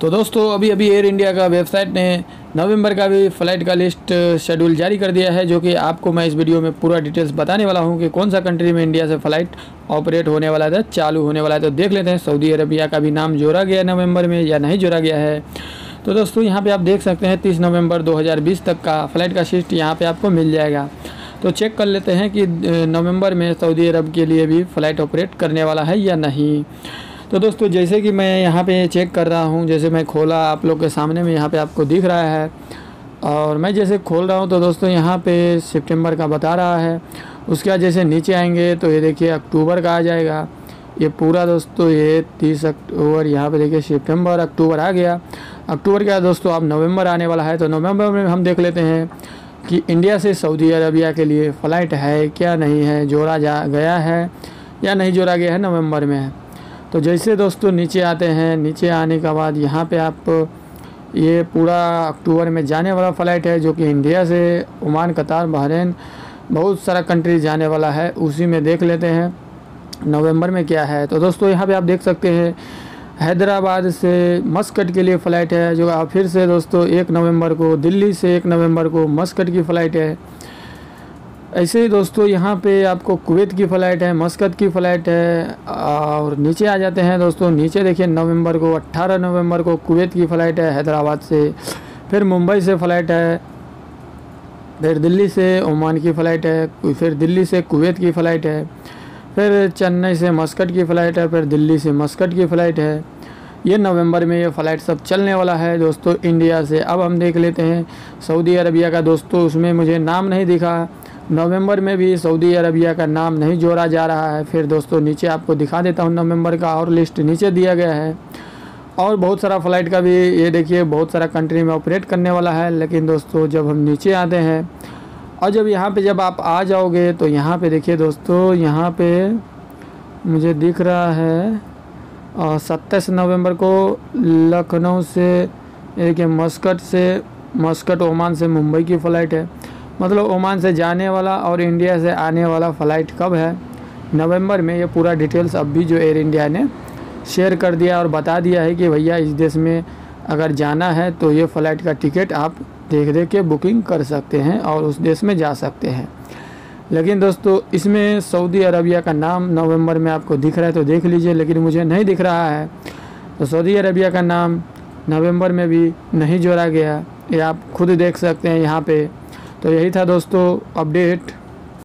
तो दोस्तों अभी एयर इंडिया का वेबसाइट ने नवंबर का भी फ़्लाइट का लिस्ट शेड्यूल जारी कर दिया है, जो कि आपको मैं इस वीडियो में पूरा डिटेल्स बताने वाला हूं कि कौन सा कंट्री में इंडिया से फ़्लाइट ऑपरेट होने वाला था, चालू होने वाला है। तो देख लेते हैं सऊदी अरबिया का भी नाम जोड़ा गया नवंबर में या नहीं जोड़ा गया है। तो दोस्तों यहाँ पर आप देख सकते हैं 30 नवंबर 2020 तक का फ़्लाइट का शिफ्ट यहाँ पर आपको मिल जाएगा। तो चेक कर लेते हैं कि नवंबर में सऊदी अरब के लिए भी फ़्लाइट ऑपरेट करने वाला है या नहीं। तो दोस्तों जैसे कि मैं यहाँ पे चेक कर रहा हूँ, जैसे मैं खोला आप लोग के सामने में यहाँ पे आपको दिख रहा है, और मैं जैसे खोल रहा हूँ तो दोस्तों यहाँ पे सितंबर का बता रहा है। उसके बाद जैसे नीचे आएंगे तो ये देखिए अक्टूबर का आ जाएगा ये पूरा। दोस्तों ये 30 अक्टूबर, यहाँ पे देखिए सितंबर अक्टूबर आ गया। अक्टूबर का दोस्तों अब नवम्बर आने वाला है। तो नवम्बर में हम देख लेते हैं कि इंडिया से सऊदी अरबिया के लिए फ़्लाइट है क्या नहीं है, जोड़ा जा गया है या नहीं जोड़ा गया है नवम्बर में। तो जैसे दोस्तों नीचे आते हैं, नीचे आने के बाद यहाँ पे आप ये पूरा अक्टूबर में जाने वाला फ़्लाइट है, जो कि इंडिया से ओमान, कतार, बहरीन, बहुत सारा कंट्री जाने वाला है। उसी में देख लेते हैं नवंबर में क्या है। तो दोस्तों यहाँ पे आप देख सकते हैं हैदराबाद से मस्कट के लिए फ़्लाइट है, जो फिर से दोस्तों 1 नवम्बर को दिल्ली से, 1 नवम्बर को मस्कट की फ़्लाइट है। ऐसे ही दोस्तों यहाँ पे आपको कुवैत की फ़्लाइट है, मस्कत की फ़्लाइट है। और नीचे आ जाते हैं दोस्तों, नीचे देखिए नवंबर को 18 नवंबर को कुवैत की फ़्लाइट है हैदराबाद से, फिर मुंबई से फ़्लाइट है, फिर दिल्ली से ओमान की फ़्लाइट है, फिर दिल्ली से कुवैत की फ़्लाइट है, फिर चेन्नई से मस्कट की फ़्लाइट है, फिर दिल्ली से मस्कट की फ़्लाइट है। ये नवंबर में ये फ़्लाइट सब चलने वाला है दोस्तों इंडिया से। अब हम देख लेते हैं सऊदी अरबिया का। दोस्तों उसमें मुझे नाम नहीं दिखा, नवंबर में भी सऊदी अरबिया का नाम नहीं जोड़ा जा रहा है। फिर दोस्तों नीचे आपको दिखा देता हूँ नवंबर का और लिस्ट नीचे दिया गया है, और बहुत सारा फ़्लाइट का भी ये देखिए बहुत सारा कंट्री में ऑपरेट करने वाला है। लेकिन दोस्तों जब हम नीचे आते हैं और जब यहाँ पे जब आप आ जाओगे तो यहाँ पे देखिए दोस्तों यहाँ पे मुझे दिख रहा है 27 नवंबर को लखनऊ से, देखिए मस्कट से, मस्कट ओमान से मुंबई की फ़्लाइट है। मतलब ओमान से जाने वाला और इंडिया से आने वाला फ़्लाइट कब है नवंबर में, ये पूरा डिटेल्स अब भी जो एयर इंडिया ने शेयर कर दिया और बता दिया है कि भैया इस देश में अगर जाना है तो ये फ़्लाइट का टिकट आप देख के बुकिंग कर सकते हैं और उस देश में जा सकते हैं। लेकिन दोस्तों इसमें सऊदी अरबिया का नाम नवंबर में आपको दिख रहा है तो देख लीजिए, लेकिन मुझे नहीं दिख रहा है। तो सऊदी अरबिया का नाम नवंबर में भी नहीं जोड़ा गया, ये आप खुद देख सकते हैं यहाँ पे। तो यही था दोस्तों अपडेट।